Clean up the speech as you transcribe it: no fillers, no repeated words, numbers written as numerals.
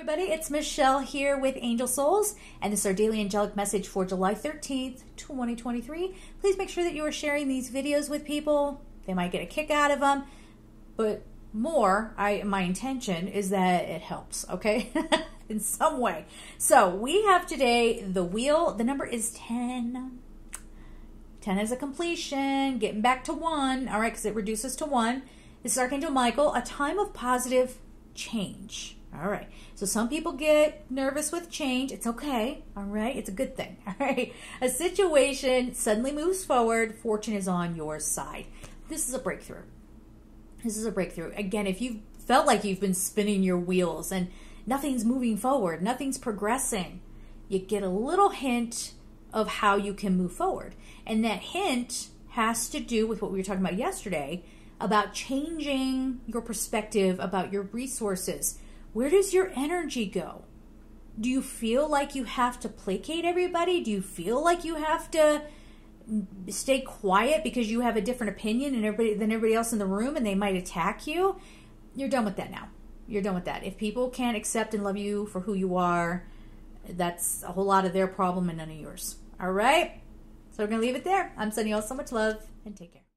everybody, it's Michelle here with Angel Souls, and this is our daily angelic message for July 13th, 2023. Please make sure that you are sharing these videos with people. They might get a kick out of them, but my intention is that it helps, okay? In some way. So we have today the wheel. The number is 10. 10 is a completion, getting back to 1, all right, because it reduces to 1. This is Archangel Michael, a time of positive change. All right, so some people get nervous with change. It's okay, all right? It's a good thing, all right? A situation suddenly moves forward. Fortune is on your side. This is a breakthrough. This is a breakthrough. Again, if you've felt like you've been spinning your wheels and nothing's moving forward, nothing's progressing, you get a little hint of how you can move forward. And that hint has to do with what we were talking about yesterday about changing your perspective about your resources. Where does your energy go? Do you feel like you have to placate everybody? Do you feel like you have to stay quiet because you have a different opinion than everybody else in the room and they might attack you? You're done with that now. You're done with that. If people can't accept and love you for who you are, that's a whole lot of their problem and none of yours. All right? So we're going to leave it there. I'm sending you all so much love and take care.